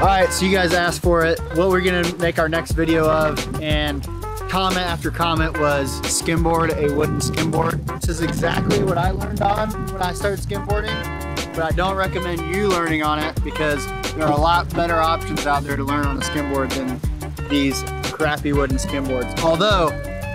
All right, so you guys asked for it. What we're gonna make our next video of, and comment after comment was skimboard a wooden skimboard. This is exactly what I learned on when I started skimboarding, but I don't recommend you learning on it because there are a lot better options out there to learn on a skimboard than these crappy wooden skimboards. Although,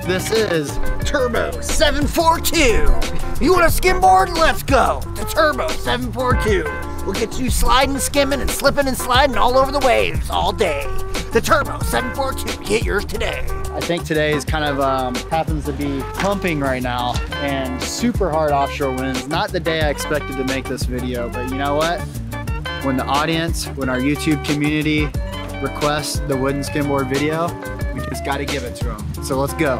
this is Turbo 742. You want a skimboard? Let's go to Turbo 742. We'll get you sliding, skimming, and slipping and sliding all over the waves all day. The Turbo 742, get yours today. I think today is kind of happens to be pumping right now and super hard offshore winds. Not the day I expected to make this video, but you know what? When the audience, when our YouTube community requests the wooden skimboard video, we just gotta give it to them. So let's go.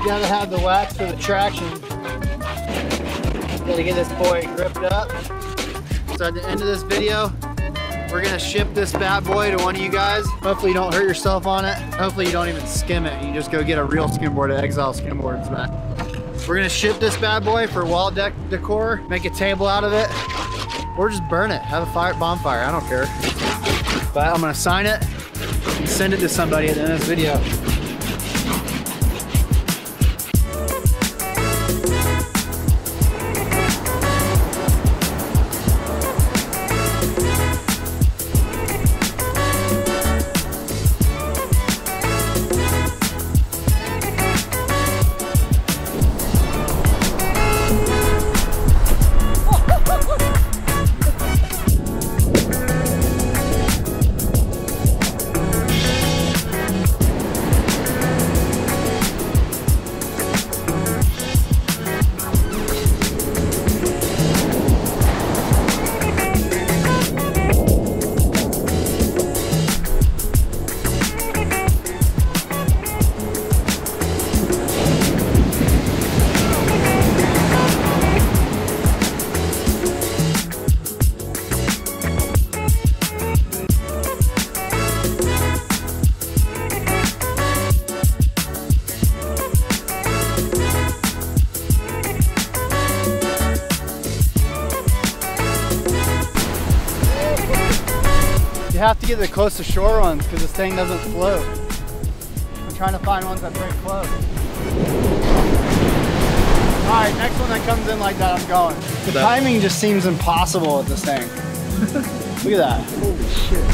You gotta have the wax for the traction. Gotta get this boy gripped up. So at the end of this video, we're gonna ship this bad boy to one of you guys. Hopefully you don't hurt yourself on it. Hopefully you don't even skim it. You just go get a real skimboard at Exile Skimboards, man. We're gonna ship this bad boy for wall deck decor, make a table out of it, or just burn it, have a fire bonfire, I don't care. But I'm gonna sign it and send it to somebody at the end of this video. You have to get the close to shore ones because this thing doesn't float. I'm trying to find ones that break close. All right, next one that comes in like that, I'm going. The timing just seems impossible with this thing. Look at that. Holy shit.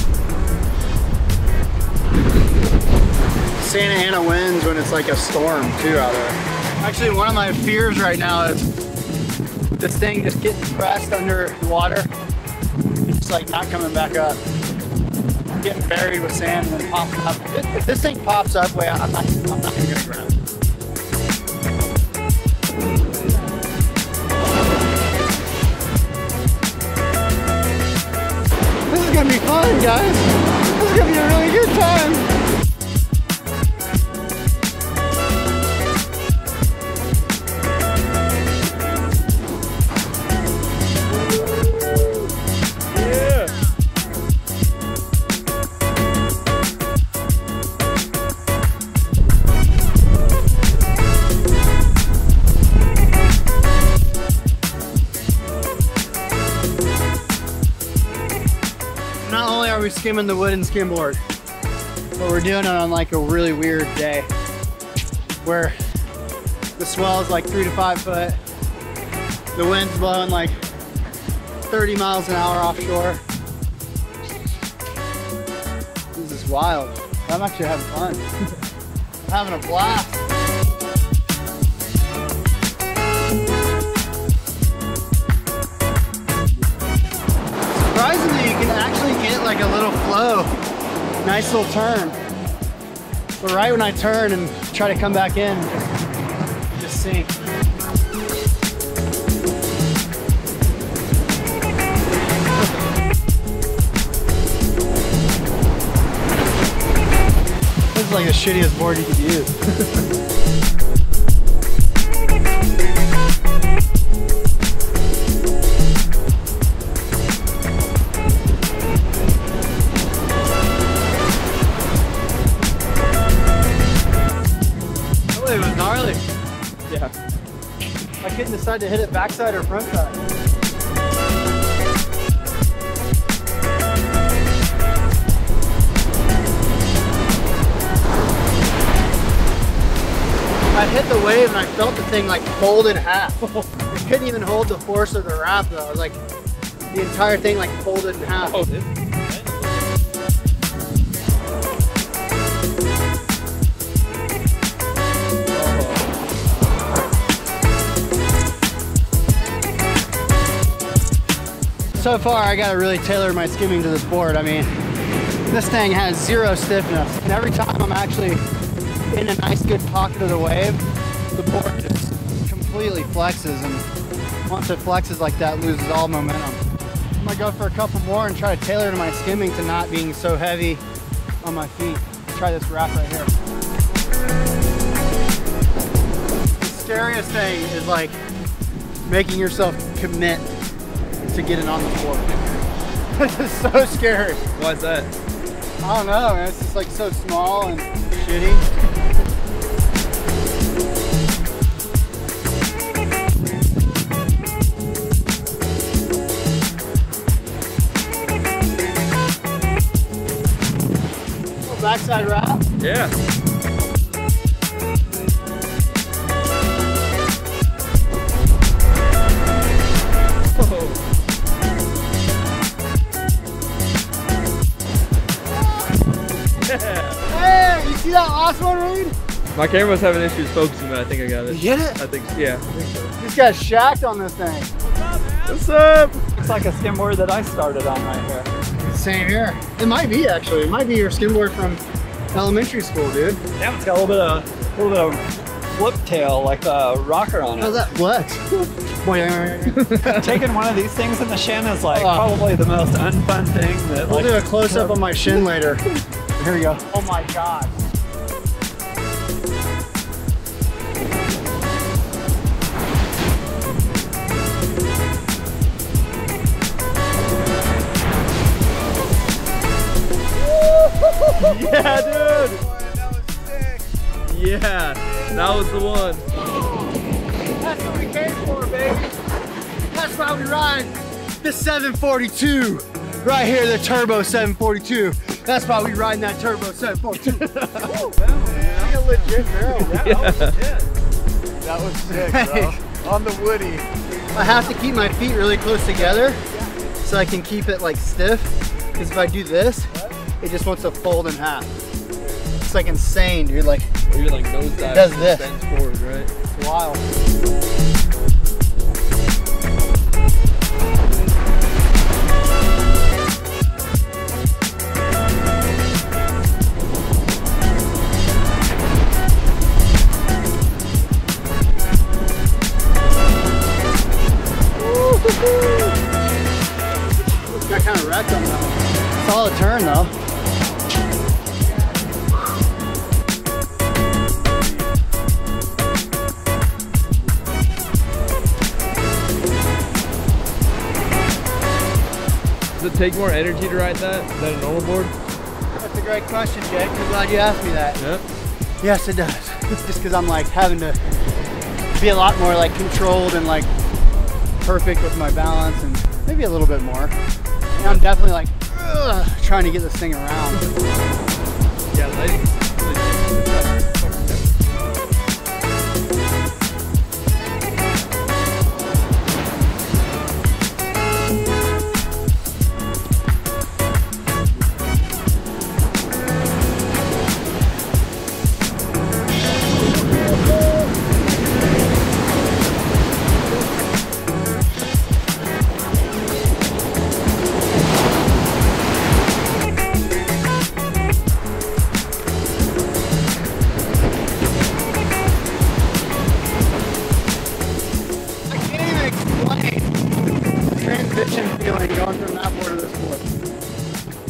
Santa Ana winds when it's like a storm too out there. Actually, one of my fears right now is this thing just getting pressed under water. It's just like not coming back up. Getting buried with sand and then popping up. If this thing pops up, way out, I'm not gonna grab it. This is gonna be fun, guys. This is gonna be a really good time. We're skimming the wooden skimboard, but we're doing it on like a really weird day where the swell is like 3 to 5 foot, the wind's blowing like 30 miles an hour offshore. This is wild. I'm actually having fun. I'm having a blast. Surprisingly, you can actually get like a little flow, nice little turn. But right when I turn and try to come back in, just sink. This is like the shittiest board you could use. Gnarly. Yeah. I couldn't decide to hit it backside or front side. I hit the wave and I felt the thing like fold in half. It couldn't even hold the force of the raft though. It was like the entire thing like folded in half. Oh, dude. So far, I gotta really tailor my skimming to this board. I mean, this thing has zero stiffness. And every time I'm actually in a nice good pocket of the wave, the board just completely flexes, and once it flexes like that, it loses all momentum. I'm gonna go for a couple more and try to tailor to my skimming to not being so heavy on my feet. Let's try this raft right here. The scariest thing is like making yourself commit to getting on the board. This is so scary. Why is that? I don't know, man. It's just like so small and shitty. Backside raft? Yeah. Yeah. Hey, you see that last one, Reed? My camera's having issues focusing, but I think I got it. You get it? I think so. Yeah. You just got shacked on this thing. What's up, man? What's up? Looks like a skimboard that I started on right here. Same here. It might be actually. It might be your skimboard from elementary school, dude. Yeah, it's got a little bit of flip tail, like a rocker on it. How's that? What? Taking one of these things in the shin is like probably the most unfun thing. That we'll do a close up on my shin later. Here we go. Oh my god. Yeah, dude! That was sick! Yeah, that was the one. That's what we came for, baby. That's why we ride the 742. Right here, the Turbo 742. That's why we riding that Turbo 742. Woo, that was a legit barrel. That was legit. That was sick, bro. On the woody. I have to keep my feet really close together so I can keep it like stiff. Because if I do this, it just wants to fold in half. It's like insane, dude. Like, you're like nose dive. It does this. Bends forward, right? It's wild. Got kind of wrecked on that one. Solid turn though. Does it take more energy to ride that than a normal board? That's a great question, Jake. I'm glad you asked me that. Yep. Yes, it does. It's just because I'm like having to be a lot more like controlled and like perfect with my balance and maybe a little bit more. And I'm definitely like trying to get this thing around. Yeah, ladies.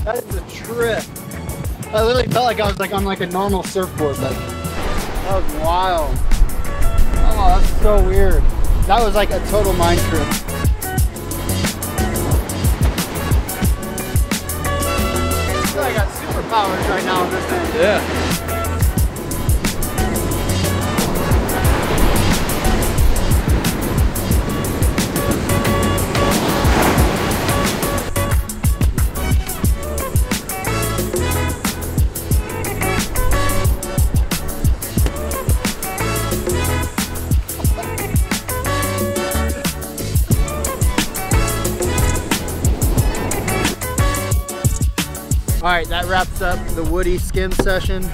That is a trip. I literally felt like I was like on like a normal surfboard. Like, that was wild. Oh, that's so weird. That was like a total mind trip. I feel like I got superpowers right now on this thing. Yeah. All right, that wraps up the Woody skim session.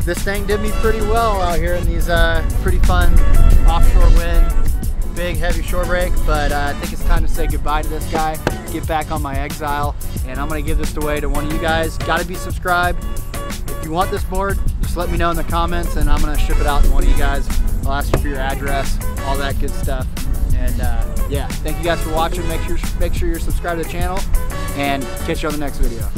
This thing did me pretty well out here in these pretty fun offshore wind, big heavy shore break, but I think it's time to say goodbye to this guy, get back on my Exile, and I'm gonna give this away to one of you guys. Gotta be subscribed. If you want this board, just let me know in the comments and I'm gonna ship it out to one of you guys. I'll ask you for your address, all that good stuff. And yeah, thank you guys for watching. Make sure you're subscribed to the channel and catch you on the next video.